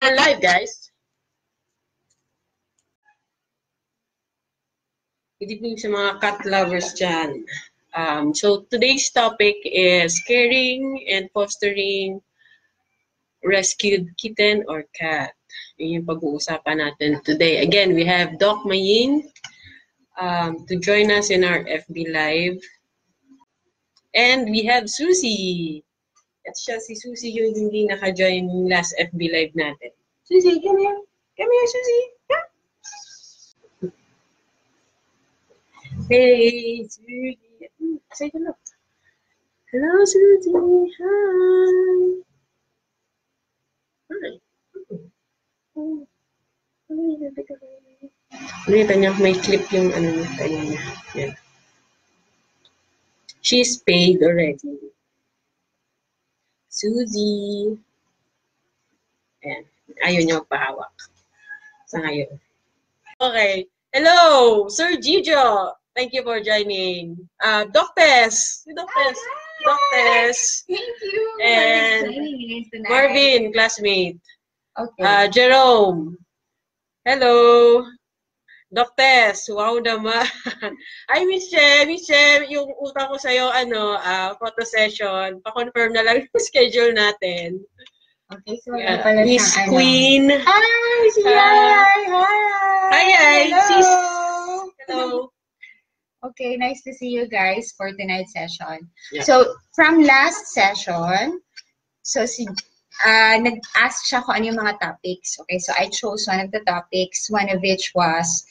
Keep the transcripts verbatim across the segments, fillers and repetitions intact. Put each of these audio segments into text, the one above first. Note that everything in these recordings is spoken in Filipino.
We're live, guys. Good evening sa mga cat lovers dyan. Um, so today's topic is caring and fostering rescued kitten or cat. Yun yung pag-uusapan natin today. Again, we have Doc Mayin um, to join us in our F B Live. And we have Susie. At siya, si Susie yung hindi naka-join yung last F B Live natin. Susie, come here. Come here, Susie. Come. Hey, Susie. Say hello. Hello, Susie. Hi. Hi. Nakita niya, may clip yung ano niya. Yeah. She's paid already. Susie. Ayan. Ayaw niya magpahawak. Sa ngayon. Okay. Hello, Sir Gijo. Thank you for joining. Uh, Doc Tess. Doc Tess. Doc Tess. Thank you. And Marvin, classmate. Okay. Uh, Jerome. Hello. Doc Tess. Wow naman. Ay, Miss Che, Miss Che, yung utak ko sa'yo, ano, uh, photo session. Pa-confirm na lang yung schedule natin. Okay, so wala pala Miss Queen. Ano. Hi, si Yay! Hi! Hi, Yay! Hello! Hello! Okay, nice to see you guys for tonight's session. Yeah. So, from last session, so si... Uh, nag-ask siya kung ano yung mga topics. Okay, so I chose one of the topics, one of which was,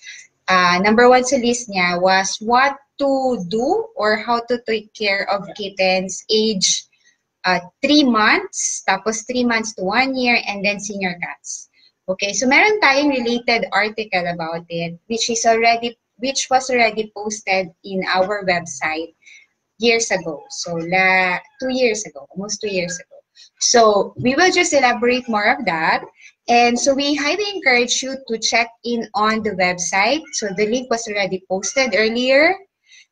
uh, number one sa list niya was what to do or how to take care of kittens age uh, three months, tapos three months to one year, and then senior cats. Okay, so meron tayong related article about it, which is already, which was already posted in our website years ago. So la, two years ago, almost two years ago. So we will just elaborate more of that. And so we highly encourage you to check in on the website. So the link was already posted earlier.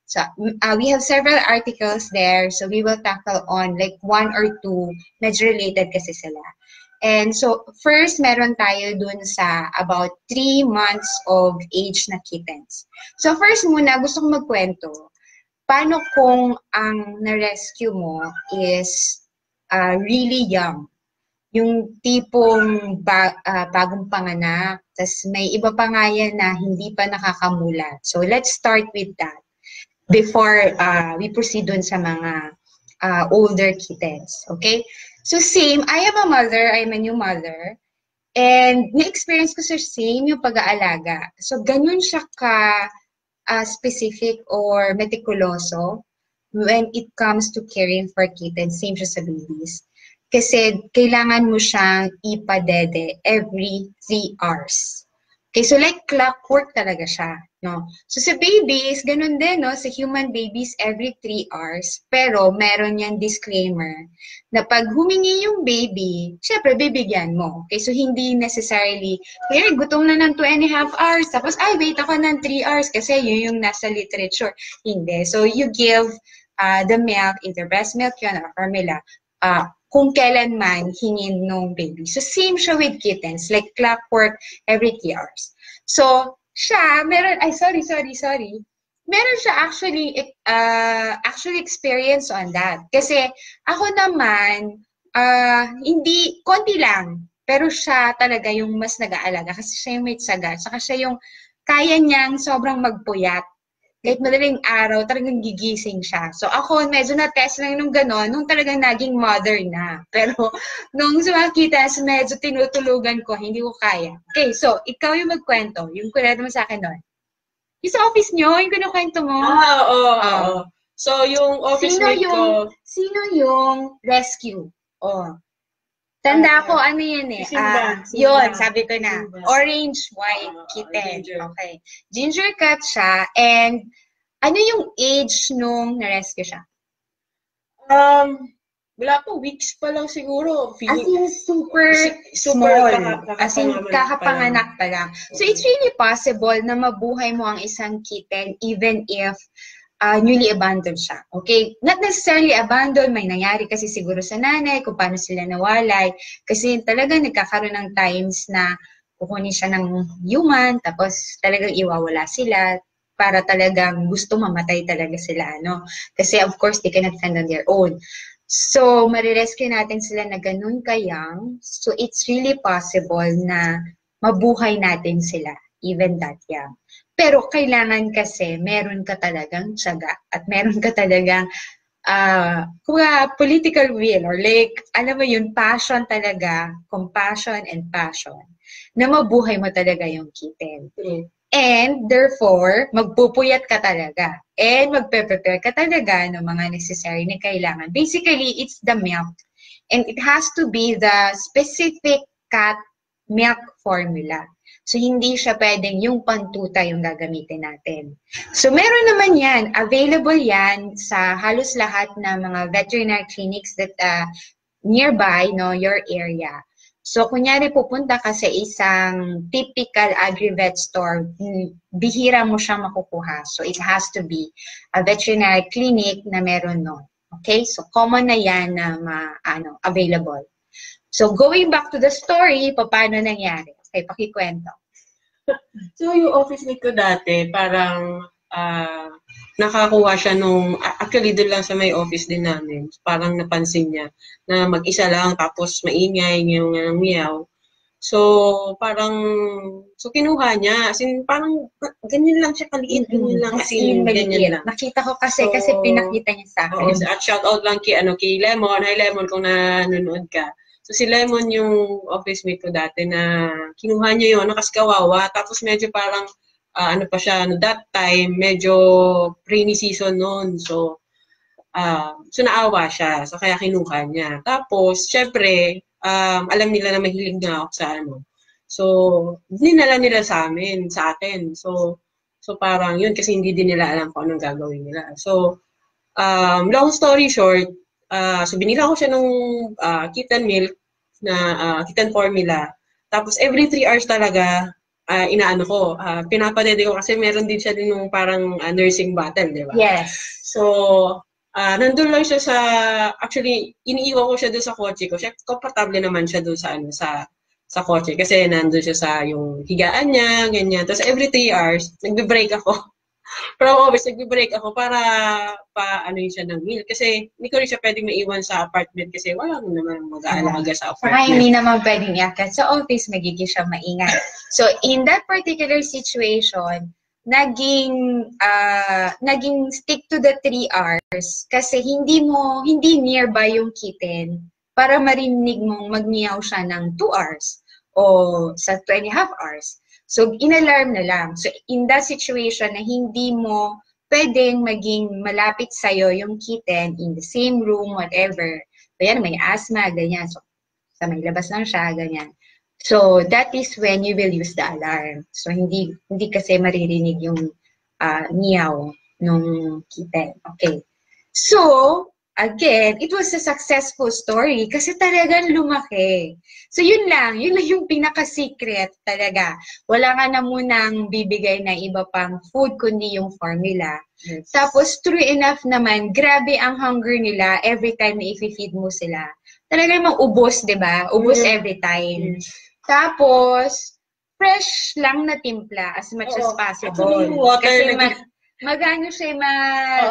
So uh, we have several articles there. So we will tackle on like one or two, medyo related kasi sila. And so first, meron tayo dun sa about three months of age na kittens. So first muna, gusto kong magkwento. Paano kung ang na-rescue mo is Uh, really young, yung tipong ba, uh, bagong panganak, tas may iba pa nga yan na hindi pa nakakamulat. So let's start with that before uh, we proceed dun sa mga uh, older kittens, okay? So same, I am a mother, I am a new mother, and na-experience ko sa same yung pag-aalaga. So ganun siya ka uh, specific or meticuloso when it comes to caring for kittens, same siya sa babies. Kasi kailangan mo siyang ipadede every three hours. Okay, so like clockwork talaga siya, no? So sa babies, ganun din, no? Sa human babies, every three hours. Pero meron yan disclaimer na pag humingi yung baby, syempre bibigyan mo. Okay, so hindi necessarily, kaya gutom na ng two and a half hours, tapos ay, wait ako ng three hours kasi yun yung nasa literature. Hindi. So you give Uh, the milk, either breast milk yun or formula, uh, kung kailan man hingin nung baby. So same siya with kittens, like clockwork every three hours. So siya, meron, ay sorry, sorry, sorry, meron siya actually, uh, actually experience on that. Kasi ako naman, uh, hindi, konti lang, pero siya talaga yung mas nag-aalaga kasi siya yung may tsaga, saka siya yung kaya niyang sobrang magpuyat. Kahit madaling araw, talagang gigising siya. So ako, medyo na-test lang nung gano'n, nung talagang naging mother na. Pero nung sumakita, medyo tinutulugan ko, hindi ko kaya. Okay, so ikaw yung magkwento. Yung kunwento mo sa akin doon. Yung sa office nyo, yung kunwento mo. Ah, oo, oo, oo. So yung office mate ko. Sino yung rescue? Oo. Tanda ko, ano yan eh. Uh, yun, sabi ko na. Orange, white, kitten. Okay. Ginger cat siya. And ano yung age nung na-rescue siya? Um, wala po. Weeks pa lang siguro. As in super small. As in kakapanganak pa lang. So it's really possible na mabuhay mo ang isang kitten even if uh, newly abandoned siya. Okay? Not necessarily abandoned, may nangyari kasi siguro sa nanay, kung paano sila nawalay. Kasi talaga nagkakaroon ng times na kukunin siya ng human, tapos talagang iwawala sila para talagang gusto mamatay talaga sila, ano? Kasi of course, they cannot fend on their own. So, marirescue natin sila na ganun kayang, so it's really possible na mabuhay natin sila, even that young. Pero kailangan kasi meron ka talagang tiyaga at meron ka talagang uh, political will or like, alam mo yun, passion talaga, compassion and passion, na mabuhay mo talaga yung kitten. Mm. And therefore, magpupuyat ka talaga. And magpe-prepare ka talaga ng mga necessary na kailangan. Basically, it's the milk. And it has to be the specific cat milk formula. So, hindi siya pwedeng yung pantuta yung gagamitin natin. So, meron naman yan. Available yan sa halos lahat ng mga veterinary clinics that uh, nearby, no, your area. So, kunyari pupunta ka sa isang typical agri-vet store, bihira mo siya makukuha. So, it has to be a veterinary clinic na meron nun. Okay? So, common na yan na uh, ano, available. So, going back to the story, paano nangyari? Okay, pakikwento. So, yung office nito dati, parang uh, nakakuha siya nung, actually doon lang sa may office din namin, parang napansin niya na mag-isa lang, tapos maingay, ngayong uh, miyaw. So, parang, so kinuha niya, as in, parang, ganyan lang siya, kaliit, ganyan lang, as in, ganyan lang. Nakita ko kasi, so, kasi pinakita niya sa akin. Oh, at shout out lang kay, ano, kay Lemon, hi Lemon, kung nanonood ka. So, si Lemon yung office mate ko dati na kinuha niya yun, ano, kasi kawawa, tapos medyo parang, Uh, ano pa siya, no, that time, medyo rainy season noon. So, uh, so naawa siya. So, kaya kinuha niya. Tapos, syempre, um, alam nila na mahilig na ako sa ano. So, dinala nila sa amin, sa akin. So, so parang yun, kasi hindi din nila alam kung anong gagawin nila. So, um, long story short, uh, so binila ko siya ng uh, kitten milk, na uh, kitten formula. Tapos, every three hours talaga, Uh, inaano ko, uh, pinapadede ko kasi meron din siya din nung parang uh, nursing bottle, di ba? Yes. So, uh, nandun lang siya sa, actually, iniiwan ko siya doon sa kotse ko. Siya, comfortable naman siya doon sa, ano, sa, sa kotse. Kasi nandun siya sa yung higaan niya, ganyan. Tapos every three hours, nagbe-break ako. Pero always, nagbe-break ako para pa, ano yun siya ng meal. Kasi hindi ko rin siya pwedeng maiwan sa apartment kasi wala ko naman mag-aalaga sa apartment. Saka hindi naman pwedeng iakyat sa office, magiging siya maingat. So, in that particular situation, naging, uh, naging stick to the three hours kasi hindi mo, hindi nearby yung kitten para marinig mong magniyaw siya ng two hours o sa two and a half hours. So, inalarm na lang. So, in that situation na hindi mo pwedeng maging malapit sa'yo yung kitten in the same room, whatever. Kaya may asthma, ganyan. So, sa may labas lang siya, ganyan. So, that is when you will use the alarm. So, hindi hindi kasi maririnig yung uh, meow nung kitten. Okay. So, again, it was a successful story kasi talagang lumaki. So, yun lang. Yun lang yung pinaka-secret talaga. Wala ka na munang bibigay na iba pang food kundi yung formula. Yes. Tapos, true enough naman, grabe ang hunger nila every time na i-feed mo sila. Talagang mag-ubos, di ba? Ubos mm. every time. Mm. Tapos, fresh lang na timpla as much oh, as possible. Kasi mag, mag-ano siya, mag,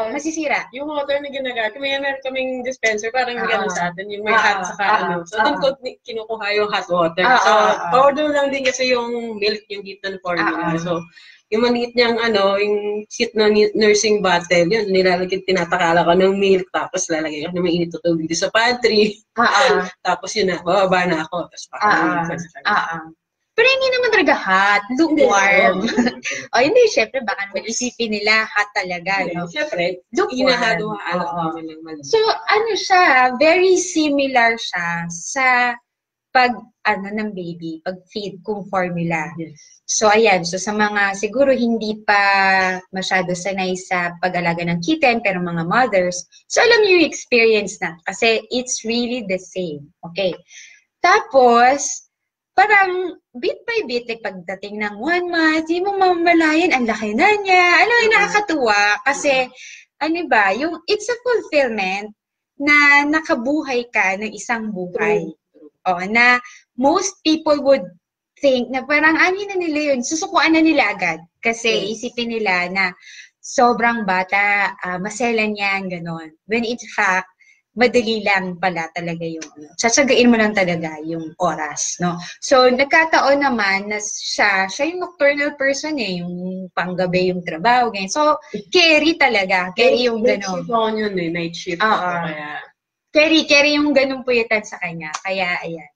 oh, masisira. Yung water na ginagamit, may meron kaming dispenser, parang uh, gano'n sa atin, yung may uh, hot saka uh, ano. So, uh, doon ko kinukuha yung hot water. Uh, so, uh, uh, order lang din kasi yung milk, yung kitten formula. Uh, uh, so, yung maliit niyang ano, yung kit na nursing bottle, yun, nilalagay, tinatakala ko ng milk, tapos lalagay ko na mainit na tubig sa pantry. Uh -uh. Tapos yun na, bababa na ako. Tapos baka uh -uh. uh -uh. Pero hindi naman talaga hot, lukewarm. O oh, hindi, syempre, baka naman isipin nila hot talaga. No? Syempre, inahaduha alam naman ng mali. So, ano siya, very similar siya sa pag, ano, ng baby, pag feed kung formula. Yes. So, ayan. So, sa mga siguro hindi pa masyado sanay sa pag-alaga ng kitten, pero mga mothers, so, alam niyo yung experience na. Kasi, it's really the same. Okay. Tapos, parang bit by bit, like pagdating ng one month, hindi mo mamalayan, ang laki na niya. Alam, mm-hmm. nakakatuwa kasi, ano ba, yung it's a fulfillment na nakabuhay ka ng isang buhay. O, na most people would think na parang ano na nila yun, susukuan na nila agad. Kasi mm-hmm. isipin nila na sobrang bata, uh, maselan yan, gano'n. When in fact, madali lang pala talaga yung, sasagain mo lang talaga yung oras, no? So, nagkataon naman na siya, siya yung nocturnal person eh, yung panggabi yung trabaho, ganyan. So, carry talaga, carry yung gano'n. Night shift yun eh, night shift. Oo. Carry, carry yung gano'ng puyatan sa kanya, kaya ayan.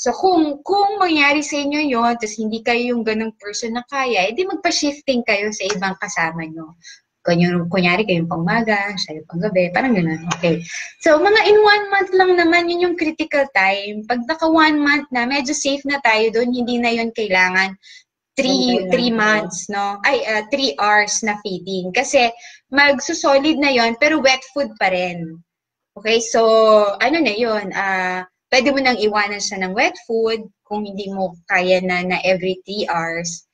So, kung, kung mangyari sa inyo yun, tapos hindi kayo yung gano'ng person na kaya, edi magpa-shifting kayo sa ibang kasama nyo. Kunyari kayong pangmaga, siya yung panggabi, parang gano'n. Okay. So, mga in one month lang naman, yun yung critical time. Pag naka one month na, medyo safe na tayo doon, hindi na yun kailangan three, three months, no? Ay, uh, three hours na feeding. Kasi, magsusolid na yun, pero wet food pa rin. Okay? So, ano na yun? Uh, pwede mo nang iwanan siya ng wet food kung hindi mo kaya na na every three hours.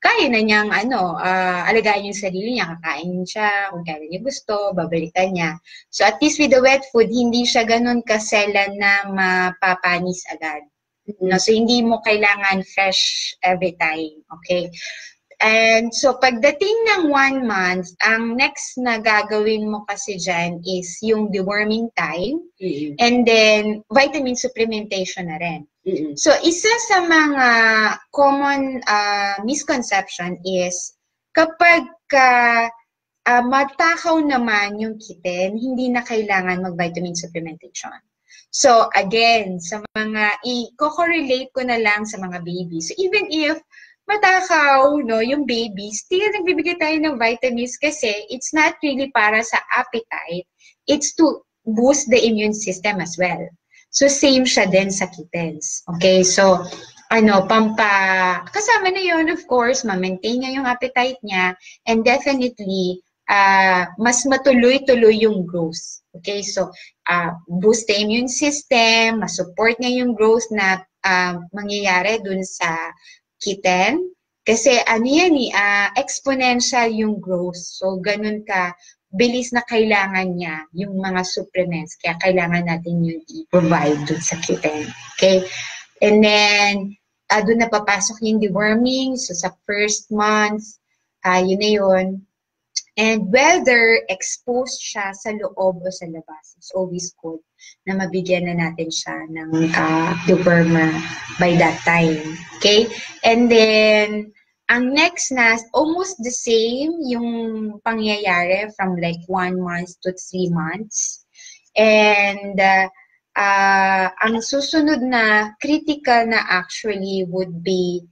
Kaya na niyang, ano, uh, alagaan yung sarili niya, kakain siya, kung kaya niya gusto, babalikan niya. So, at least with the wet food, hindi siya ganun kaselan na mapapanis agad. Mm-hmm. No? So, hindi mo kailangan fresh every time. Okay? And so, pagdating ng one month, ang next na gagawin mo kasi dyan is yung deworming time. Mm-hmm. And then, vitamin supplementation na rin. Mm-hmm. So, isa sa mga common uh, misconception is kapag uh, uh, matakaw naman yung kitten, hindi na kailangan mag-vitamin supplementation. So, again, sa mga, i-correlate ko na lang sa mga babies. So, even if matakaw, no, yung baby, still nagbibigay tayo ng vitamins kasi it's not really para sa appetite. It's to boost the immune system as well. So, same siya din sa kittens. Okay? So, ano, pampa... kasama na yun, of course, ma-maintain niya yung appetite niya and definitely, uh, mas matuloy-tuloy yung growth. Okay? So, uh, boost the immune system, masupport niya yung growth na uh, mangyayari dun sa kitten. Kasi, ano yan, uh, exponential yung growth. So, ganun ka... bilis na kailangan niya yung mga supplements. Kaya kailangan natin yung i-provide dun sa kitten. Okay? And then, uh, dun na papasok yung deworming. So, sa first month, uh, yun na yun. And whether exposed siya sa loob o sa labas, it's always good na mabigyan na natin siya ng uh, dewormer by that time. Okay? And then, ang next na, almost the same yung pangyayari from like one month to three months. And uh, uh, ang susunod na critical na actually would be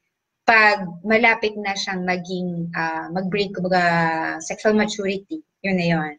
pag malapit na siyang maging, uh, mag-break uh, sexual maturity. Yun na yun.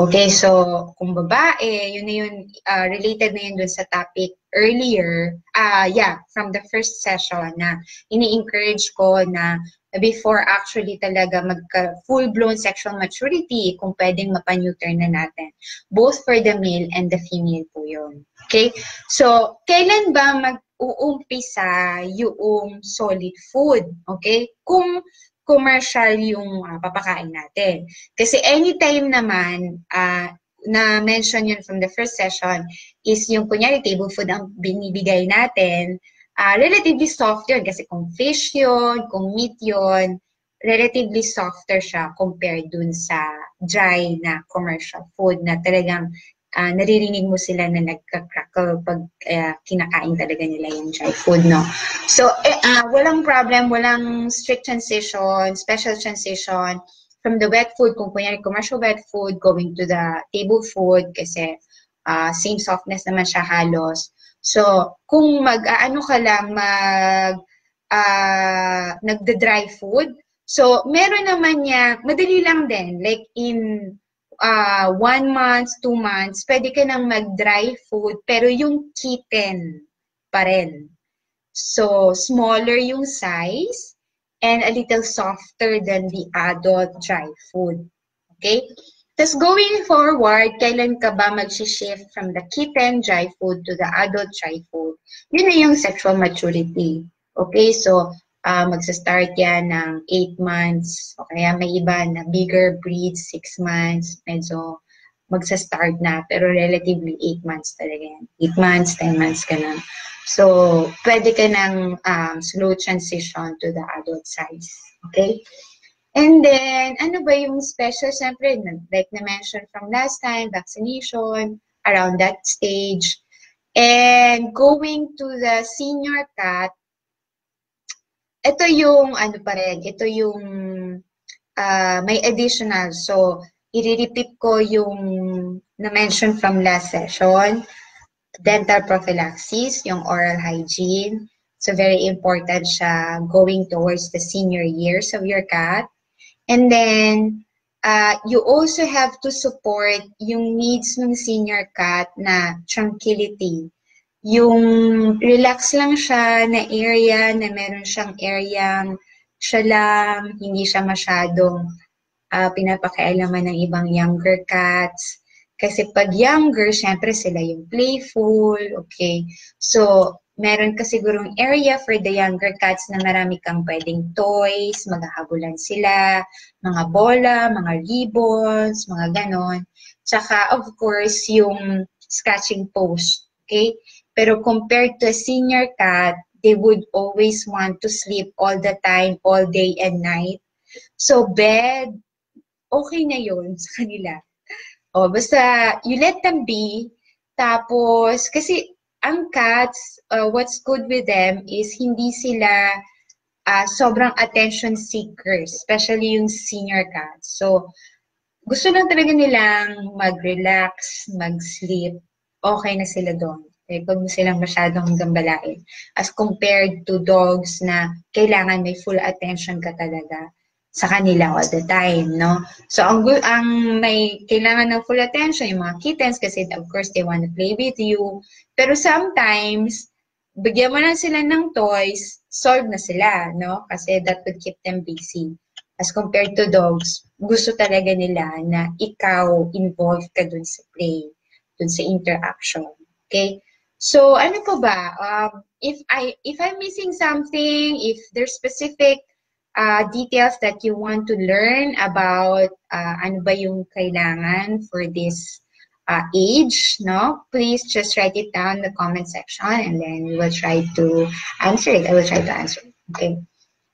Okay, so kung babae, yun na yun, uh, related na yun dun sa topic earlier, uh, yeah, from the first session na ini-encourage ko na before actually talaga magka-full-blown sexual maturity, kung pwedeng mapaneuter na natin. Both for the male and the female po yun. Okay? So, kailan ba mag-uumpisa yung solid food? Okay? Kung commercial yung uh, papakain natin. Kasi anytime naman, uh, na-mention yun from the first session is yung kunyari table food ang binibigay natin, uh, relatively soft yun kasi kung fish yun, kung meat yun, relatively softer siya compared dun sa dry na commercial food na talagang uh, naririnig mo sila na nagka-crackle pag uh, kinakain talaga nila yung dry food, no? So, eh, uh, walang problem, walang strict transition, special transition, from the wet food, kung kunyari commercial wet food, going to the table food, kasi uh, same softness naman siya halos. So, kung mag-ano ka lang, mag, uh, nagda-dry food, so, meron naman niya, madali lang din, like in uh, one month, two months, pwede ka nang mag-dry food, pero yung kitten pa rin. So, smaller yung size, and a little softer than the adult dry food. Okay? Tapos going forward, kailan ka ba mag-shift from the kitten dry food to the adult dry food? Yun na yung sexual maturity. Okay, so uh, magsa-start yan ng eight months. O kaya may iba na bigger breeds, six months. Medyo magsa-start na, pero relatively eight months talaga yan. eight months, ten months ka na. So, pwede ka ng um, slow transition to the adult size. Okay? And then, ano ba yung special? Siyempre, like na-mention from last time, vaccination, around that stage. And going to the senior cat, ito yung, ano pa rin, ito yung uh, may additional. So, i-repeat ko yung na-mention from last session, dental prophylaxis, yung oral hygiene. So, very important siya going towards the senior years of your cat. And then, uh, you also have to support yung needs ng senior cat na tranquility. Yung relax lang siya na area, na meron siyang area, siya lang, hindi siya masyadong uh, pinapakialaman ng ibang younger cats. Kasi pag younger, syempre sila yung playful, okay? So, meron ka sigurong area for the younger cats na marami kang pwedeng toys, maghahabulan sila, mga bola, mga ribbons, mga ganon. Tsaka, of course, yung scratching post, okay? Pero compared to a senior cat, they would always want to sleep all the time, all day and night. So, bed, okay na yun sa kanila. O, basta, you let them be, tapos, kasi, ang cats, uh, what's good with them is hindi sila uh, sobrang attention seekers, especially yung senior cats. So, gusto lang talaga nilang mag-relax, mag-sleep. Okay na sila doon. Okay? Huwag mo silang masyadong gambalain. As compared to dogs na kailangan may full attention ka talaga sa kanila all the time, no? So, ang, ang may kailangan ng full attention, yung mga kittens, kasi of course they want to play with you. Pero sometimes, bigyan mo na sila ng toys, solve na sila, no? Kasi that would keep them busy. As compared to dogs, gusto talaga nila na ikaw involved ka dun sa play, dun sa interaction. Okay? So, ano po ba? Um, if, I, if I'm missing something, if there's specific uh, details that you want to learn about uh, ano ba yung kailangan for this Uh, age, no? Please just write it down in the comment section and then we will try to answer it. I will try to answer it. Okay.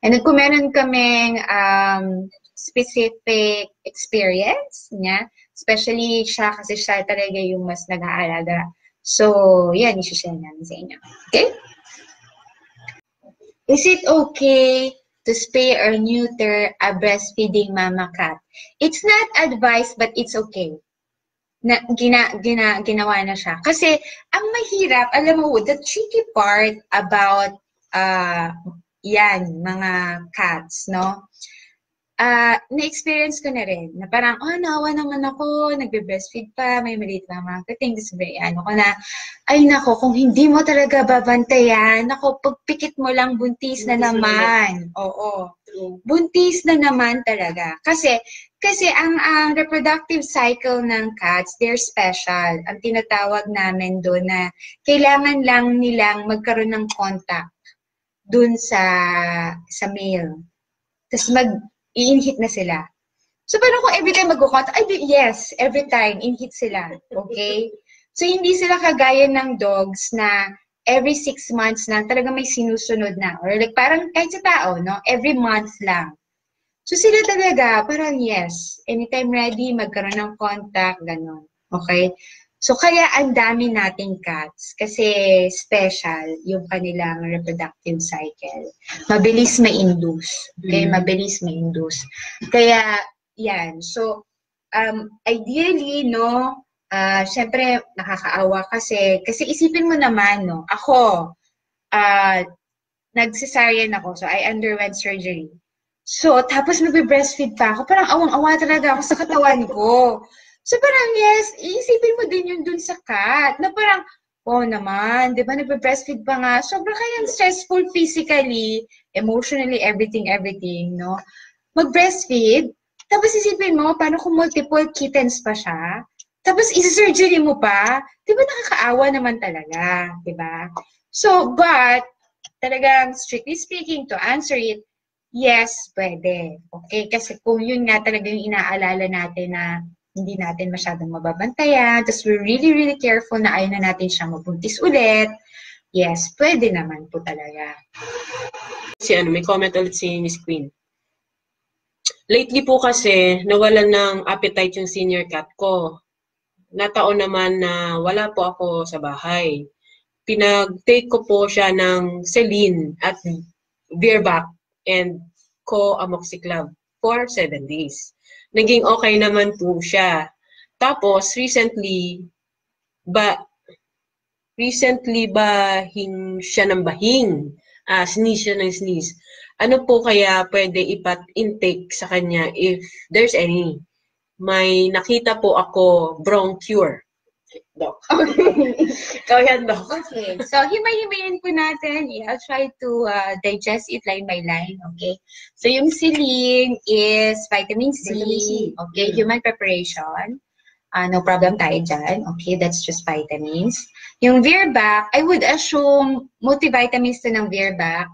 And then kung meron kaming um, specific experience, yeah? Especially siya kasi siya talaga yung mas nag-aalaga. So, yan, isi-share namin sa inyo. Okay? Is it okay to spay or neuter a breastfeeding mama cat? It's not advice, but it's okay. Na, gina, gina, ginawa na siya. Kasi, ang mahirap, alam mo, the tricky part about, uh, yan, mga cats, no? Uh, na-experience ko na rin, na parang, oh, naawa naman ako, nagbe-breastfeed pa, may maliit pa, mga kating, ano ko na, ay nako, kung hindi mo talaga babantayan, nako, pagpikit mo lang, buntis, buntis na naman. Na Oo. True. Buntis na naman talaga. Kasi, Kasi ang uh, reproductive cycle ng cats, they're special. Ang tinatawag namin doon na kailangan lang nilang magkaroon ng contact doon sa sa male. Tapos mag-i-inhit na sila. So paano kung every time mag-contact? Ay, yes, every time, inhit sila. Okay? So hindi sila kagaya ng dogs na every six months lang talaga may sinusunod na. Or like parang kahit sa tao, no? Every month lang. So, sila talaga, parang yes, anytime ready, magkaroon ng contact, gano'n. Okay? So, kaya ang dami nating cats kasi special yung kanilang reproductive cycle. Mabilis ma-induce. Okay? Mm. Mabilis ma-induce. Kaya, yan. So, um, ideally, no, uh, syempre, nakakaawa kasi, kasi isipin mo naman, no, ako, uh, nag-cesarean ako, so I underwent surgery. So, tapos nagbe-breastfeed pa ako. Parang awang-awa talaga ako sa katawan ko. So, parang yes, iisipin mo din yun dun sa cat. Na parang, oh naman, di ba nagbe-breastfeed pa nga. Sobrang kayang stressful physically, emotionally, everything, everything, no? Mag-breastfeed, Tapos isipin mo, paano kung multiple kittens pa siya? Tapos isi-surgery mo pa? Di ba nakakaawa naman talaga? Di ba? So, but, talagang strictly speaking, to answer it, yes, pwede. Okay? Kasi kung yun nga talaga yung inaalala natin na hindi natin masyadong mababantayan, tapos we're really, really careful na ayaw na natin siyang mabuntis ulit, yes, pwede naman po talaga. Si ano, may comment ulit si Miss Queen. Lately po kasi, nawalan ng appetite yung senior cat ko. Nataon naman na wala po ako sa bahay. Pinag-take ko po siya ng Celine at Virbac and Co-Amoxiclav for seven days. Naging okay naman po siya. Tapos, recently, ba, recently bahing siya ng bahing. Ah, sneeze siya ng sneeze. Ano po kaya pwede ipat-intake sa kanya if there's any? May nakita po ako, Broncure. Doc. Okay. Go ahead, Doc. Okay. So, himay-himayin po natin. I'll try to uh, digest it line by line. Okay. So, yung siling is vitamin C. Vitamin C. Okay. Mm-hmm. Human preparation. Uh, no problem tayo dyan. Okay. That's just vitamins. Yung Virbac, I would assume multivitamins to ng Virbac.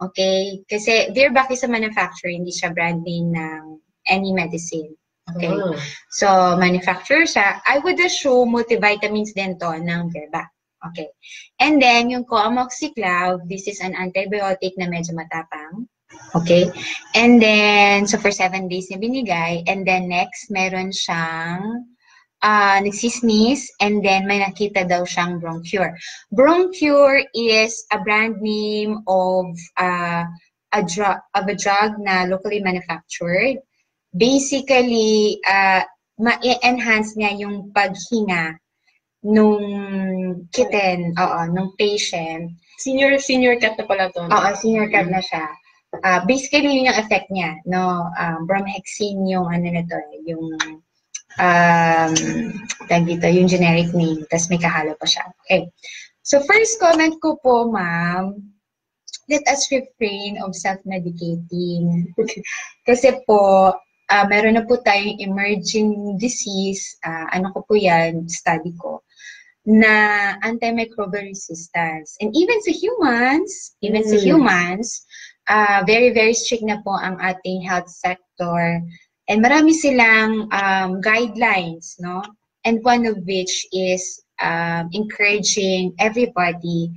Okay? Kasi Virbac is a manufacturer, hindi siya brand name ng any medicine. Okay? Oh. So, manufacturer siya. I would assume multivitamins din to ng Virbac. Okay? And then, yung Co-Amoxiclav, this is an antibiotic na medyo matapang. Okay? And then, so for seven days na binigay. And then next, meron siyang Uh, nagsisneeze, and then may nakita daw siyang Broncure. Broncure is a brand name of uh, a drug of a drug na locally manufactured. Basically, uh, ma-enhance niya yung paghinga nung kitten, oo, nung patient. Senior senior cat na pala to. Oo, senior cat na siya. Uh, basically, yun yung effect niya, no? Um, bromhexine yung ano na to, yung Um, dito, yung generic name, tapos may kahalo pa siya. Okay. So, first comment ko po, ma'am, let us refrain of self-medicating. Kasi po, uh, meron na po tayong emerging disease, uh, ano ko po yan, study ko, na antimicrobial resistance. And even sa humans, even mm. sa humans, uh, very, very strict na po ang ating health sector. And marami silang um, guidelines, no? And one of which is um, encouraging everybody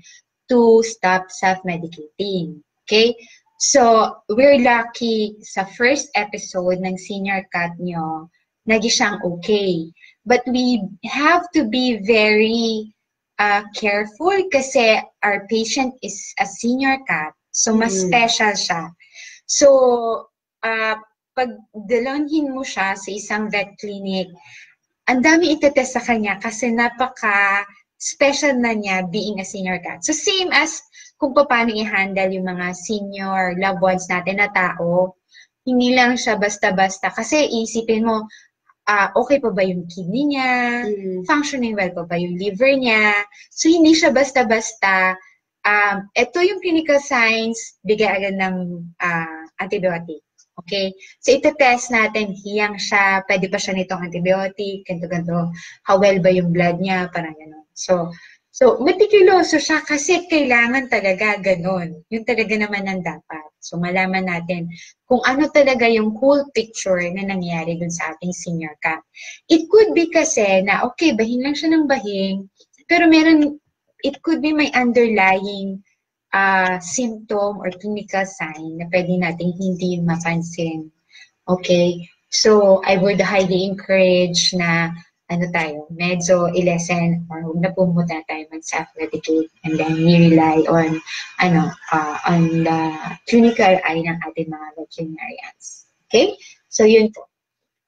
to stop self-medicating. Okay? So, we're lucky sa first episode ng Senior Cat nyo, naging siyang okay. But we have to be very uh, careful kasi our patient is a senior cat. So, mas mm. special siya. So, uh, pag dalonhin mo siya sa isang vet clinic, ang dami itetest sa kanya kasi napaka-special na niya being a senior cat. So same as kung paano i-handle yung mga senior loved ones natin na tao, hindi lang siya basta-basta. Kasi iisipin mo, uh, okay pa ba yung kidney niya? Mm. Functioning well pa ba yung liver niya? So hindi siya basta-basta. Um, ito yung clinical signs, bigay agad ng uh, antibiotic. Okay? So, itetest natin, hiyang siya, pwede pa siya nitong antibiotic, ganito-ganito, how well ba yung blood niya, parang gano'n. So, so meticuloso siya kasi kailangan talaga gano'n. Yun talaga naman ang dapat. So, malaman natin kung ano talaga yung whole picture na nangyari dun sa ating senior cat. It could be kasi na, okay, bahing lang siya ng bahing, pero meron, it could be may underlying Uh, symptom or clinical sign na pwede natin hindi mapansin. Okay? So, I would highly encourage na, ano tayo, medyo i-lessen or huwag na pumunta tayo mag-self-medicate and then ni-rely on, ano, uh, on the clinical eye ng ating mga veterinarians. Okay? So, yun po.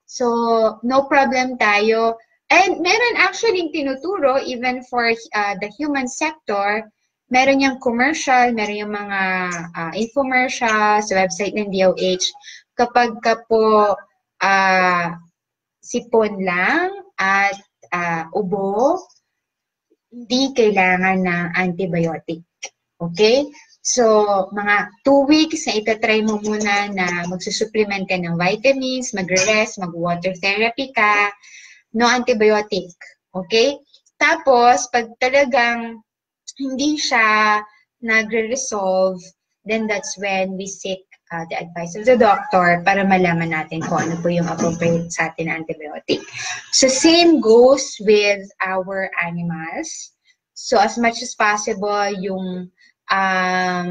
So, no problem tayo. And meron actually tinuturo even for uh, the human sector. Meron yung commercial, meron yung mga uh, infomercial sa website ng D O H. Kapag ka po uh, sipon lang at uh, ubo, hindi kailangan ng antibiotic. Okay? So, mga two weeks na itatry mo muna na magsusupplement ka ng vitamins, magre-rest, mag-water therapy ka, no antibiotic. Okay? Tapos, pag talagang hindi siya nagre-resolve, then that's when we seek uh, the advice of the doctor para malaman natin kung ano po yung appropriate sa atin na antibiotic. So, same goes with our animals. So, as much as possible, yung um,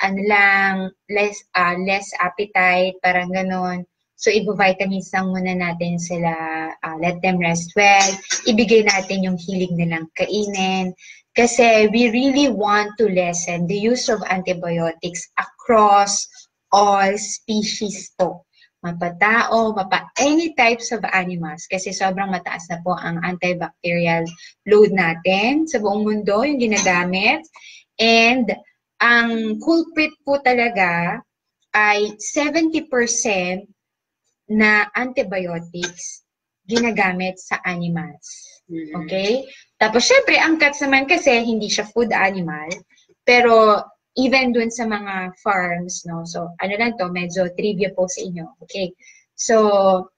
ano lang, less, uh, less appetite, parang ganon. So, ibu-vitamins lang muna natin sila, uh, let them rest well, ibigay natin yung hilig nilang kainin. Kasi we really want to lessen the use of antibiotics across all species po. Mapatao, mapa any types of animals. Kasi sobrang mataas na po ang antibacterial load natin sa buong mundo, yung ginagamit. And ang culprit po talaga ay seventy percent na antibiotics ginagamit sa animals. Okay? Tapos, syempre, ang cats naman kasi, hindi siya food animal. Pero, even dun sa mga farms, no? So, ano lang to, medyo trivia po sa inyo. Okay? So,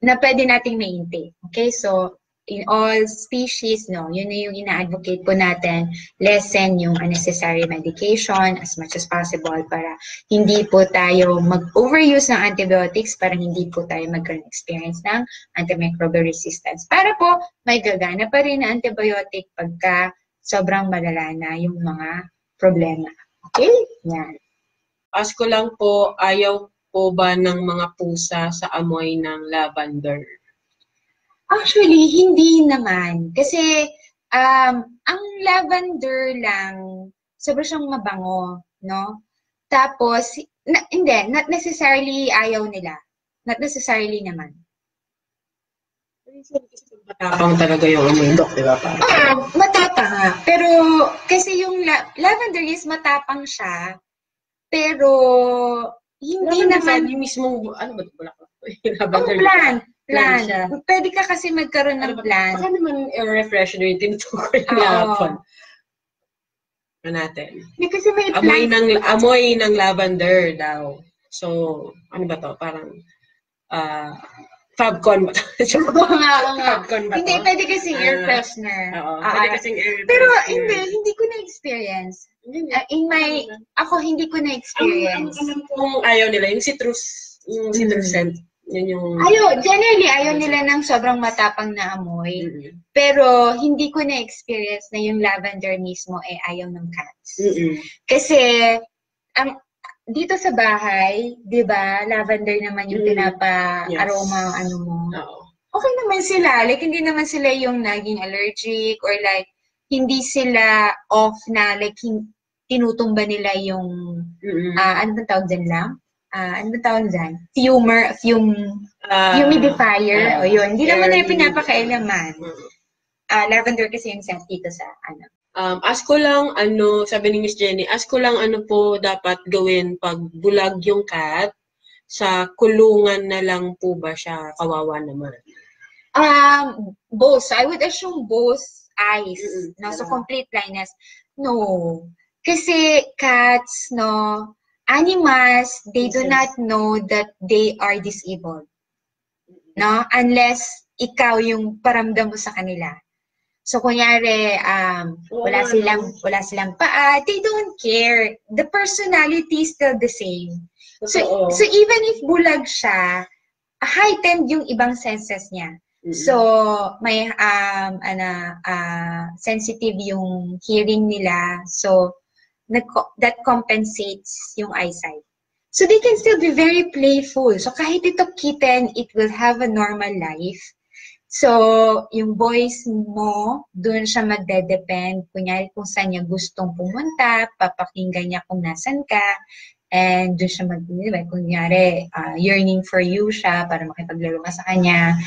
na pwede nating may intake. Okay? So, in all species, no? Yun na yung ina-advocate po natin. Lessen yung unnecessary medication as much as possible para hindi po tayo mag-overuse ng antibiotics, para hindi po tayo mag-experience ng antimicrobial resistance. Para po, may gagana pa rin na antibiotic pagka sobrang malala na yung mga problema. Okay? Yan. Ask ko lang po, ayaw po ba ng mga pusa sa amoy ng lavender? Actually, hindi naman. Kasi um, ang lavender lang, sobrang siyang mabango, no? Tapos, na, hindi, not necessarily ayaw nila. Not necessarily naman. Matapang talaga yung amoy, Doc, di ba? Oo, matapang nga. Pero kasi yung la lavender is matapang siya, pero hindi lavender naman. Yung mismo, ano ba ito? Wala ko. Lavender. Oh, plant. Plana. Pwede ka kasi magkaroon ng plan. Baka naman i-refresh nyo yung tinutukoy na ano natin. May kasi may amoy ng, amoy ng lavender daw. So, ano ba to? Parang uh, Fabcon ba to? Oo nga, oo nga. Hindi, pwede kasing air freshener. Uh, Oo, pwede kasing air freshener. Pero hindi, hindi ko na-experience. Uh, in my, ako hindi ko na-experience. Ang kung ayaw nila, yung citrus, yung citrus scent. Yung... Ayaw, generally, ayaw nila ng sobrang matapang na amoy. Mm-hmm. Pero hindi ko na-experience na yung lavender mismo eh ayaw ng cats. Mm-hmm. Kasi ang, dito sa bahay, di ba, lavender naman yung pinapa-aroma yes. ano mo. Oo. Okay naman sila. Like, hindi naman sila yung naging allergic or like, hindi sila off na like, tinutumba nila yung, mm-hmm. uh, ano bang tawag dyan lang? Uh, ano tawag dyan? Fumer, fume, uh, humidifier. Uh, o yun. Hindi naman na pinapakailaman. Uh, lavender kasi yung scent dito sa ano. Um, ask ko lang, ano, sabi ni Miss Jenny, ask ko lang ano po dapat gawin pag bulag yung cat, sa kulungan na lang po ba siya? Kawawa naman. Um, both. So I would assume both eyes. Mm-hmm. No? So complete blindness. No. Kasi cats, no, animals, they do not know that they are disabled. No? Unless ikaw yung paramdam mo sa kanila. So, kunyari, um, wala silang, wala silang paa, they don't care. The personality is still the same. So, so even if bulag siya, heightened yung ibang senses niya. So, may um, ano, uh, sensitive yung hearing nila. So, that compensates yung eyesight. So they can still be very playful. So kahit ito kitten, it will have a normal life. So yung voice mo, doon siya magde-depend. Kunyari kung saan niya gustong pumunta, papakinggan niya kung nasan ka, and doon siya mag-depend. Kunyari, uh, yearning for you siya para makipaglaro ka sa kanya.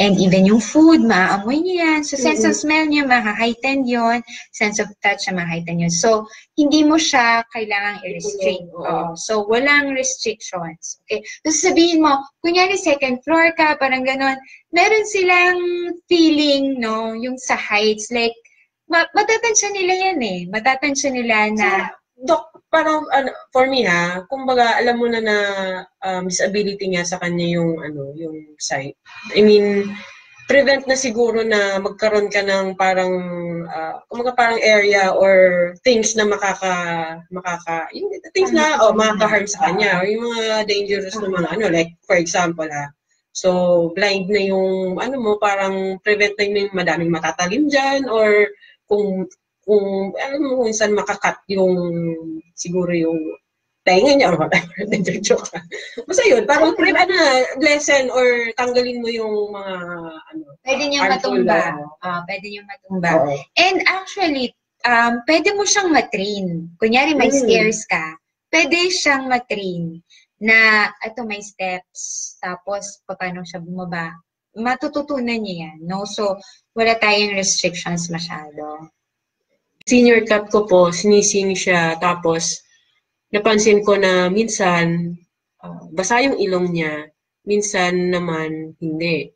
And even yung food, maaamoy niya yan. So, sense of smell niya, maha-heighten yun. Sense of touch, maha-heighten yun. So, hindi mo siya kailangang i-restrict. Oh. So, walang restrictions. Okay? So, sabihin mo, kunyari second floor ka, parang ganon. Meron silang feeling, no, yung sa heights. Like, matatansya nila yan eh. Matatansya nila na... Doc, parang, ano, for me ha, kumbaga, alam mo na na um, disability niya sa kanya yung, ano, yung sight. I mean, prevent na siguro na magkaroon ka ng parang, uh, kumbaga parang area or things na makaka, makaka, yung things na, oh, makaka-harm sa kanya. Or yung mga dangerous na mga, ano, like, for example ha, so, blind na yung, ano mo, parang prevent na yung madaming matatalim dyan or kung, kung alam mo kung saan makakat yung siguro yung tainga niya or whatever, nag-joke ka. Basta yun, parang pre, ano, lesson or tanggalin mo yung mga, ano, pwede niyang matumba. Uh, pwede niyang matumba. Uh-oh. And actually, um, pwede mo siyang matrain. Kunyari may mm. stairs ka, pwede siyang matrain na, ito may steps, tapos paano siya bumaba. Matututunan niya yan, no? So, wala tayong restrictions masyado. Senior cup ko po, sinising siya, tapos napansin ko na minsan uh, basa yung ilong niya, minsan naman hindi.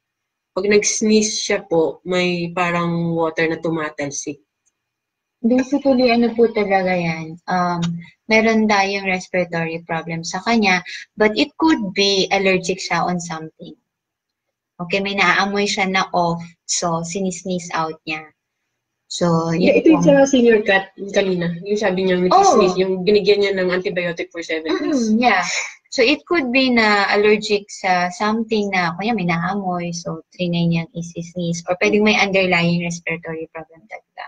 Pag nag-sneeze siya po, may parang water na tumatalsik. Basically, ano po talaga yan, um, meron tayong respiratory problem sa kanya, but it could be allergic siya on something. Okay, may naaamoy siya na off, so sinisneeze out niya. So, yeah, ito yung sa senior cat kanina. Yung sabi niya, which oh. is yung binigyan niya ng antibiotic for seven days. Mm, yeah. So, it could be na allergic sa something na, kaya may nahamoy, so trinay niyang isi-sneeze. Or pwedeng may underlying respiratory problem talaga.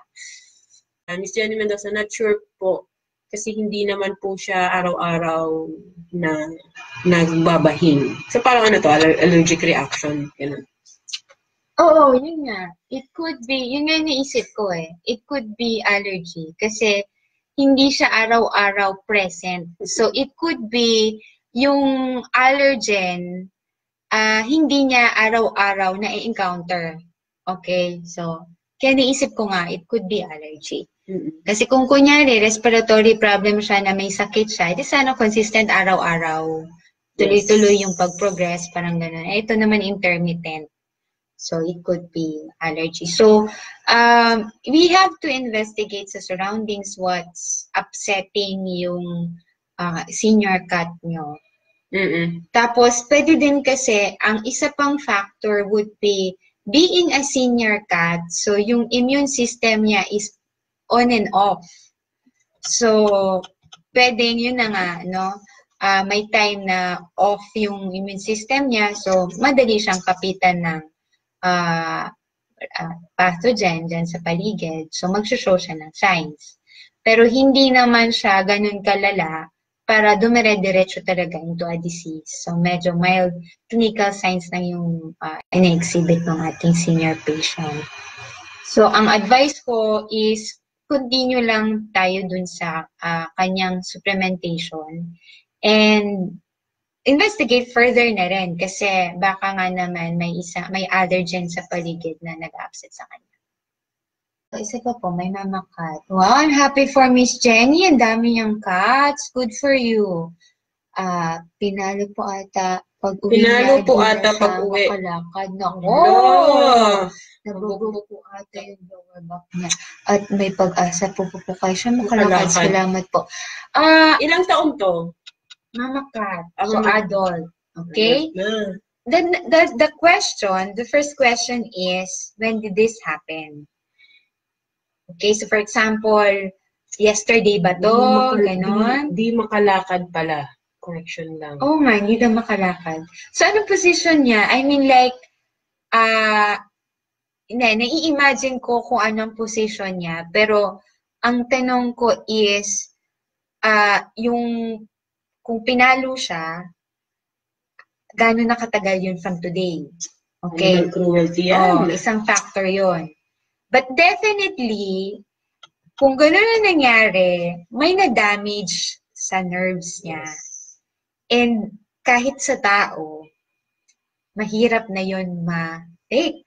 Uh, Miss Jenny Mendoza, not sure po. Kasi hindi naman po siya araw-araw na nagbabahin. So, parang ano to, aller allergic reaction. Ganun. Oo, yun nga. It could be, yun nga yung naisip ko eh. It could be allergy kasi hindi siya araw-araw present. So, it could be yung allergen, uh, hindi niya araw-araw na-encounter. Okay? So, kaya naisip ko nga, it could be allergy. Mm-hmm. Kasi kung kunyari, respiratory problem siya na may sakit siya, ito sana consistent araw-araw. Tuloy-tuloy yung pag-progress, parang gano'n. Eh, ito naman intermittent. So, it could be allergy. So, um, we have to investigate sa surroundings what's upsetting yung uh, senior cat nyo. Mm-mm. Tapos, pwede din kasi, ang isa pang factor would be being a senior cat, so yung immune system niya is on and off. So, pwedeng yun na nga, no? Uh, may time na off yung immune system niya, so madali siyang kapitan ng Uh, uh, pathogen dyan sa paligid. So, magsho-show siya ng signs. Pero hindi naman siya ganun kalala para dumire-diretso talaga into a disease. So, medyo mild clinical signs na yung uh, ina-exhibit ng ating senior patient. So, ang advice ko is continue lang tayo dun sa uh, kanyang supplementation and investigate further na rin kasi baka nga naman may isa, may allergen sa paligid na nag-upset sa kanya. So, isa ko po, may Mama Kat. Wow, I'm happy for Miss Jenny. Ang dami niyang cats. Good for you. Uh, pinalo po ata pag-uwi. Pinalo po ata pag-uwi. Makalakad. Naku! No. Nabugo po ata yung lower back niya. At may pag-asa po po po kayo siya. Makalakad. Salamat po. Uh, Ilang taong to? Mama Kat, so adult, okay? Then the, the question, the first question is, when did this happen? Okay, so for example, yesterday ba to? Ganon? Di, di makalakad pala. Correction lang. Oh my, hindi na makalakad. So anong position niya? I mean like, uh, na, nai-imagine ko kung anong position niya, pero ang tanong ko is, uh, yung kung pinalo siya, gaano nakatagal yun from today? Okay? Cruelty yan. Oh, isang factor yun. But definitely, kung gano'n na nangyari, may na-damage sa nerves niya. Yes. And kahit sa tao, mahirap na yun ma-fix.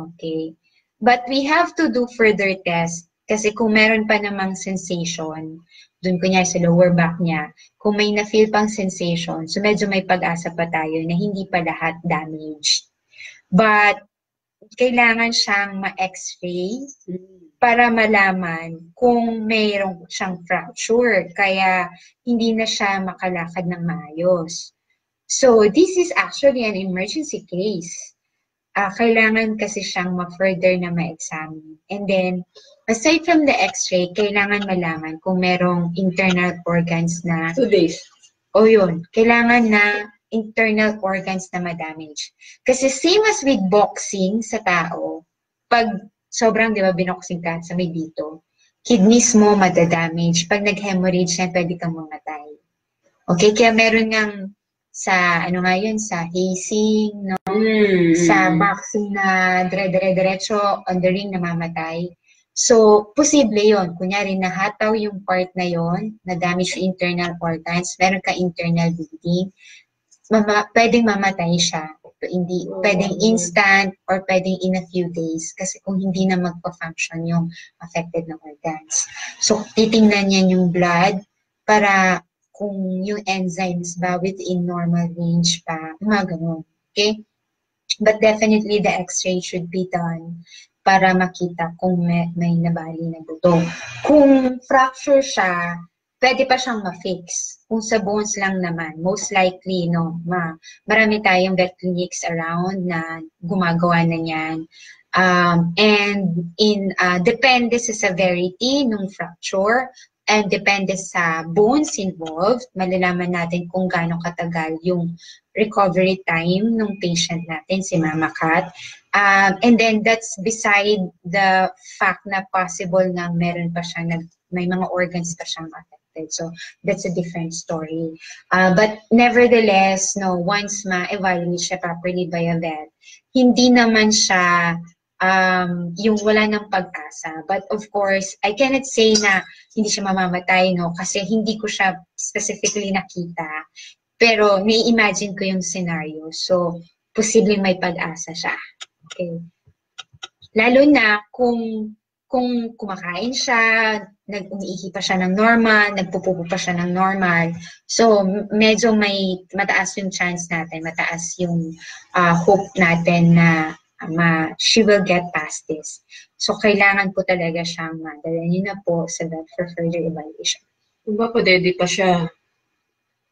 Okay? But we have to do further tests kasi kung meron pa namang sensation, dun kunyari sa lower back niya, kung may na-feel pang sensation, so medyo may pag-asa pa tayo na hindi pa lahat damaged. But, kailangan siyang ma-x-ray. Mm. para malaman kung mayroong siyang fracture, kaya hindi na siya makalakad ng maayos. So, this is actually an emergency case. Uh, kailangan kasi siyang ma-further na ma-examine. And then, aside from the x-ray, kailangan malaman kung merong internal organs na... Two days. O yun, kailangan na internal organs na ma-damage. Kasi same as with boxing sa tao, pag... Sobrang, di ba, binoksing ka sa may dito. Kidneys mo madadamage. Pag nag-hemorrhage na, pwede kang mamatay. Okay? Kaya meron ng sa, ano nga yun, sa hazing, no? Mm. Sa boxing na dire-dire-diretso, on the ring, namamatay. So, posible yon. Kunyari, nahataw yung part na yon, na-damage yung internal organs, meron ka internal bleeding, Mama, pwedeng mamatay siya. Hindi, pwedeng instant or pwedeng in a few days kasi kung hindi na magpa-function yung affected na organs. So, titingnan yan yung blood para kung yung enzymes ba within normal range pa, mga ganun. Okay? But definitely, the x-ray should be done para makita kung may, may nabali na buto. Kung fracture siya, pwede pa siyang ma-fix. Kung sa bones lang naman, most likely, no, ma, marami tayong vet clinics around na gumagawa na niyan. Um, and in, uh, depende sa severity ng fracture and depende sa bones involved, malalaman natin kung gaano katagal yung recovery time ng patient natin, si Mama Kat. Um, and then that's beside the fact na possible na meron pa siyang, may mga organs pa siyang affected. So that's a different story. Uh, but nevertheless, no, once ma-evaluate siya properly by a vet, hindi naman siya um, yung wala ng pag-asa. But of course, I cannot say na hindi siya mamamatay, no, kasi hindi ko siya specifically nakita. Pero nai-imagine ko yung scenario. So, posibleng may pag-asa siya. Okay. Lalo na kung kung kumakain siya, nag-umiihi pa siya ng normal, nagpupupo pa siya ng normal. So, medyo may mataas yung chance natin, mataas yung uh, hope natin na um, she will get past this. So, kailangan po talaga siyang madala niyo na po sa vet for further evaluation. Kung ba po, dede pa siya,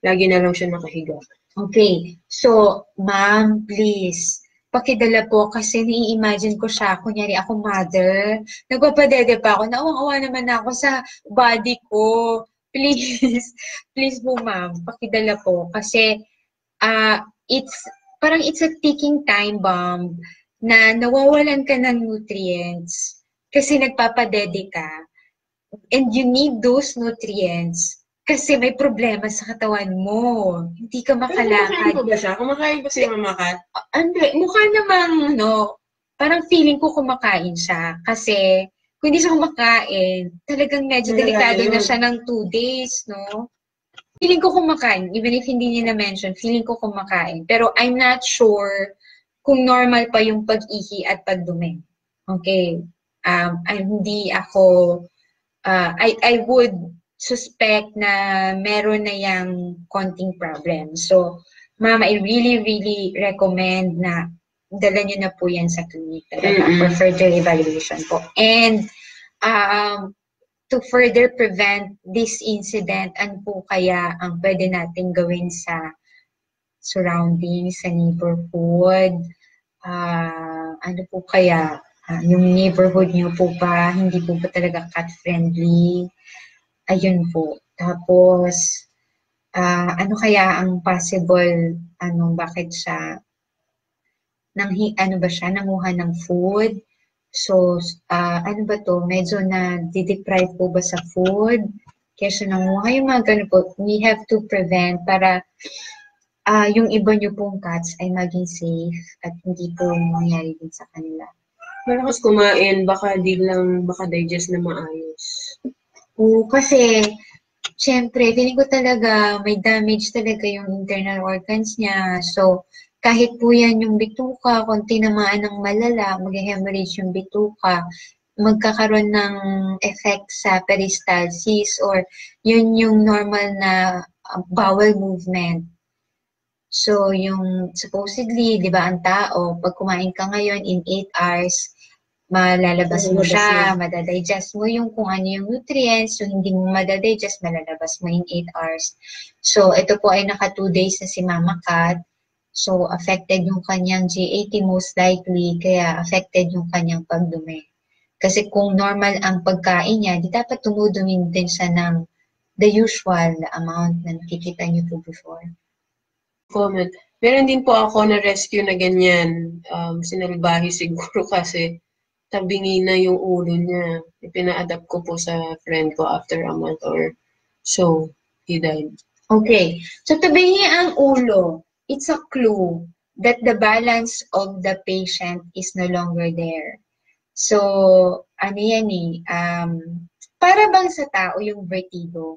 lagi na lang siya nakahiga. Okay. So, ma'am, please, pakidala po kasi nai-imagine ko siya, kunyari ako mother, nagpapadede pa ako, nauwawa naman ako sa body ko. Please, please po ma'am, pakidala po. Kasi uh, it's, parang it's a ticking time bomb na nawawalan ka ng nutrients kasi nagpapadede ka. And you need those nutrients kasi may problema sa katawan mo. Hindi ka makalakad. Kumakain po ba siya? Kumakain ba siya, Mama Kat? Andre, mukha namang, no, parang feeling ko kumakain siya. Kasi, kung hindi siya kumakain, talagang medyo delikado na siya ng two days, no? Feeling ko kumakain, even if hindi niya na-mention, feeling ko kumakain. Pero I'm not sure kung normal pa yung pag-ihi at pagdumi. Okay? Um, I, hindi ako, uh, I, I would, suspect na meron na yung konting problem. So, ma'am, I really, really recommend na dala nyo na po yan sa clinic talaga for further evaluation po. And um, to further prevent this incident, ano po kaya ang pwede natin gawin sa surroundings, sa neighborhood? Uh, ano po kaya? Uh, yung neighborhood nyo po ba? Hindi po ba talaga cat-friendly? Ayun po. Tapos, uh, ano kaya ang possible, ano, bakit siya, nang, ano ba siya, nanguha ng food? So, uh, ano ba to? Medyo na di-deprive po ba sa food? Kaya siya nanguha. Yung mga ganun po, we have to prevent para uh, yung iba niyo pong cats ay maging safe at hindi po mangyari din sa kanila. Malakas kumain, baka di lang, baka digest na maayos. Oo, kasi, syempre, feeling ko talaga, may damage talaga yung internal organs niya. So, kahit po yan yung bituka, kung tinamaan ng malala, mag-hemorrhage yung bituka, magkakaroon ng effect sa peristalsis or yun yung normal na bowel movement. So, yung supposedly, di ba, ang tao, pag kumain ka ngayon in eight hours, malalabas mo siya, madadigest mo yung kung ano yung nutrients, so hindi mo madadigest, malalabas mo in eight hours. So, ito po ay naka two days na si Mama Kat. So, affected yung kanyang G eighty most likely, kaya affected yung kanyang pagdumi. Kasi kung normal ang pagkain niya, di dapat tumudumin din siya ng the usual amount na nakikita niyo po before. Comment. Meron din po ako na rescue na ganyan. Um, sinalbahi siguro kasi tabingi na yung ulo niya. Ipina-adapt ko po sa friend ko after a month or so, he died. Okay. So, tabingi ang ulo, it's a clue that the balance of the patient is no longer there. So, ano yan eh, um, para bang sa tao yung vertigo.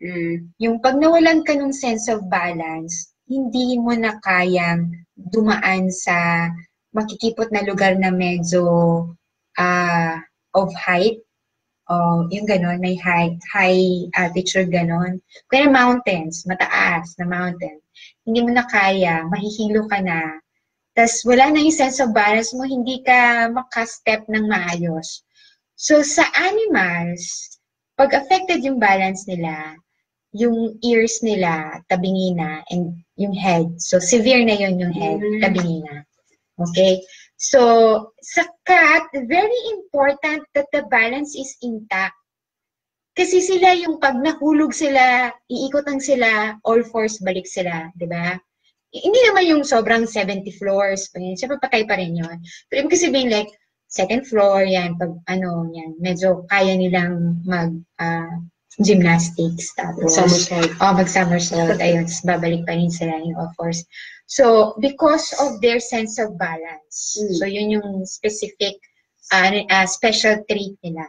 Mm. Yung pag nawalan ka ng sense of balance, hindi mo na kayang dumaan sa makikipot na lugar na medyo Uh, of height, oh, yung gano'n, may high, high altitude, gano'n. Kaya mountains, mataas na mountain. Hindi mo na kaya, mahihilo ka na. Tapos wala na yung sense of balance mo, hindi ka makastep ng maayos. So sa animals, pag affected yung balance nila, yung ears nila, tabingi na, and yung head. So severe na yun yung head, tabingi na. Okay? So, sa cat, very important that the balance is intact. Kasi sila yung pag nahulog sila, iikotang sila, all fours balik sila, di ba? Hindi naman yung sobrang seventy floors, siyempre patay pa rin yun. Pero ibig sabihin like, second floor, yan, pag ano, yan, medyo kaya nilang mag uh, gymnastics, tapos mag-somersault, oh, mag-somersault, ayun, babalik pa rin sila yung all fours. So, because of their sense of balance. Mm. So, yun yung specific, uh, uh, special trait nila.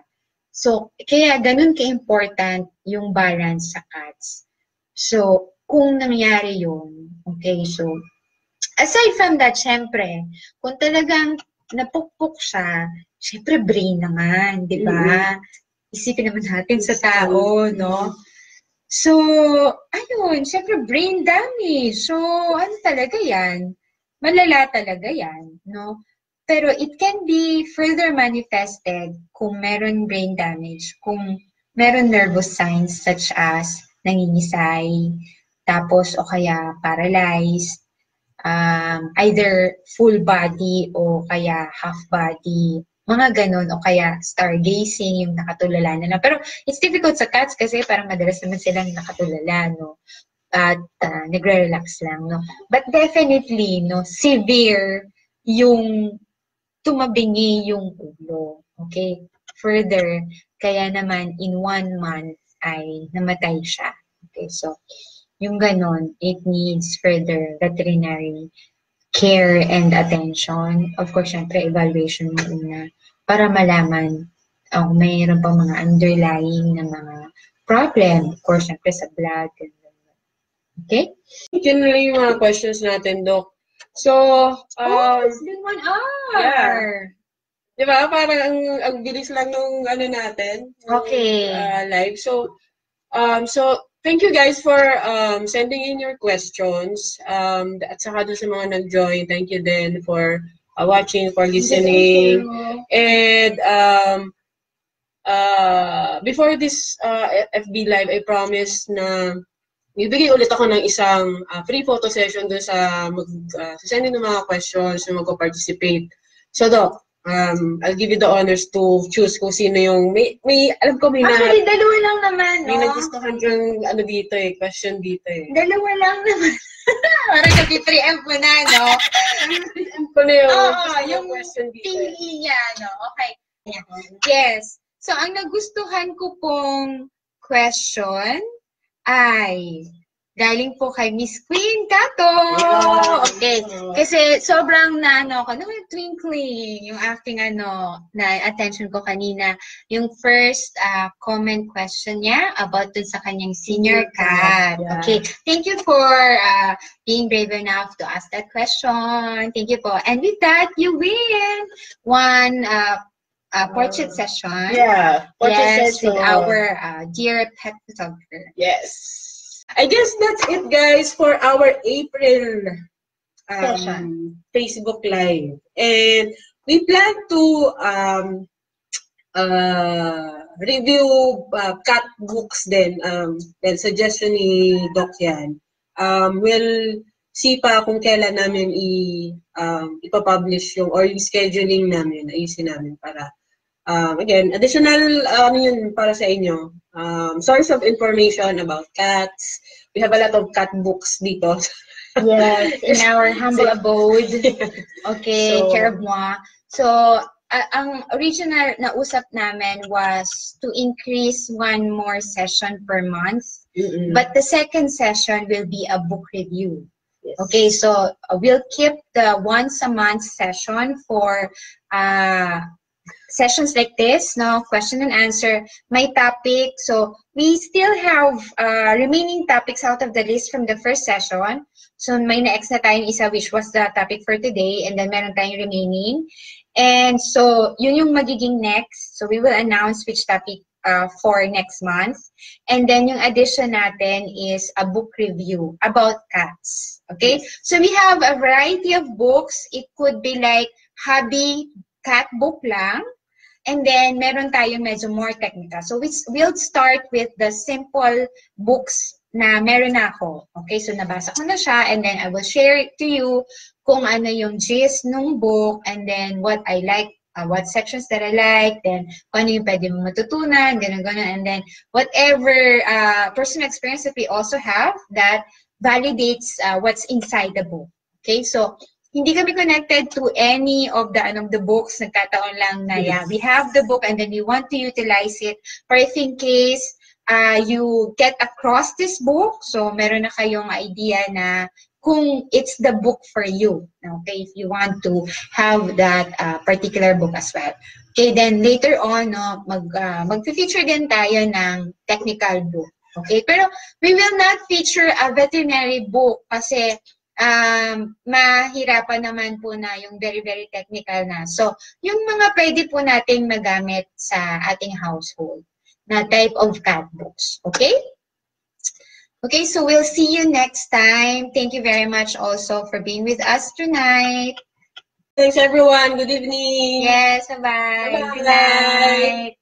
So, kaya ganun ka-important yung balance sa cats. So, kung nangyari yun, okay, so, aside from that, syempre, kung talagang napukpuk siya, syempre brain naman, di ba? Mm. Isipin naman natin sa tao, no? So, ayun, syempre brain damage. So, ano talaga yan? Malala talaga yan, no? Pero it can be further manifested kung meron brain damage, kung meron nervous signs such as nangingisay, tapos o kaya paralyzed, um, either full body o kaya half body, mga ganun, o kaya stargazing, yung nakatulala na lang. Pero it's difficult sa cats kasi parang madalas naman silang nakatulala, no? At uh, nagre-relax lang, no? But definitely, no, severe yung tumabingi yung ulo, okay? Further, kaya naman in one month ay namatay siya. Okay, so, yung ganun, it needs further veterinary care and attention. Of course, syempre, evaluation mo una para malaman kung oh, mayroon pa mga underlying na mga problem. Of course, syempre, sa blood. Okay? Yun lang yung mga questions natin, Doc. So, um, oh, it's been one hour! Yeah. Diba? Parang ang, ang bilis lang nung ano natin. Nung, okay. Uh, live. So, um, so, thank you guys for um, sending in your questions. Um, at saka doon sa mga nag-join, thank you din for uh, watching, for listening. And um, uh, before this uh, F B Live, I promise na ibigay ulit ako ng isang uh, free photo session doon sa mag-sending uh, ng mga questions na mag-participate. So, Doc, Um, I'll give you the honors to choose kung sino yung may, may alam ko may actually, na... Actually, dalawa lang naman, no? May nagustuhan yung ano dito eh, question dito eh. Dalawa lang naman. Parang nag-three M ko na, no? three M ko na yung, oh, yung question dito. Oo, yung pinili niya, no? Okay. Yes. So, ang nagustuhan ko pong question ay galing po kay Miss Queen Kato. Okay. Kasi sobrang na ano ko, yung twinkling, yung acting ano, na attention ko kanina. Yung first uh, comment question niya about dun sa kanyang senior cat. Okay. Thank you for uh, being brave enough to ask that question. Thank you po. And with that, you win one uh, Uh, portrait session. Yeah. Portrait yes, session. With our uh, dear pet photographer. Yes. I guess that's it, guys, for our April um, Facebook Live. And we plan to um, uh, review uh, cat books din. Um, well, suggestion ni Doc yan. Um, we'll see pa kung kailan namin i, um, ipapublish yung or yung scheduling namin, ayusin namin para Um, again, additional um, yun para sa inyo. Um, source of information about cats. We have a lot of cat books dito. Yes, in our humble so, abode. Yeah. Okay, so, care of moi. So, uh, ang original na usap namin was to increase one more session per month. Mm-mm. But the second session will be a book review. Yes. Okay, so uh, we'll keep the once a month session for... Uh, sessions like this, no, question and answer, my topic. So we still have uh, remaining topics out of the list from the first session. So may na-ex na tayong isa which was the topic for today, and then meron tayong remaining. And so yun yung magiging next. So we will announce which topic uh, for next month. And then yung addition natin is a book review about cats. Okay? So we have a variety of books. It could be like hobby cat book lang, and then meron tayong medyo more technical. So we, we'll start with the simple books na meron ako. Okay, so nabasa ko na siya, and then I will share it to you kung ano yung gist nung book, and then what I like, uh, what sections that I like, then kung ano yung pwede mong matutunan, ganun, ganun, and then whatever uh, personal experience that we also have that validates uh, what's inside the book. Okay, so hindi kami connected to any of the ano, the books. Nagkataon lang na, yeah, we have the book and then we want to utilize it. Or if in case uh, you get across this book, so meron na kayong idea na kung it's the book for you. Okay, if you want to have that uh, particular book as well. Okay, then later on, no, mag, uh, mag-feature din tayo ng technical book. Okay, pero we will not feature a veterinary book kasi Um, mahirapan naman po na yung very, very technical na. So, yung mga pwede po nating magamit sa ating household na type of cat books. Okay? Okay, so we'll see you next time. Thank you very much also for being with us tonight. Thanks everyone. Good evening. Yes, bye-bye. Bye-bye.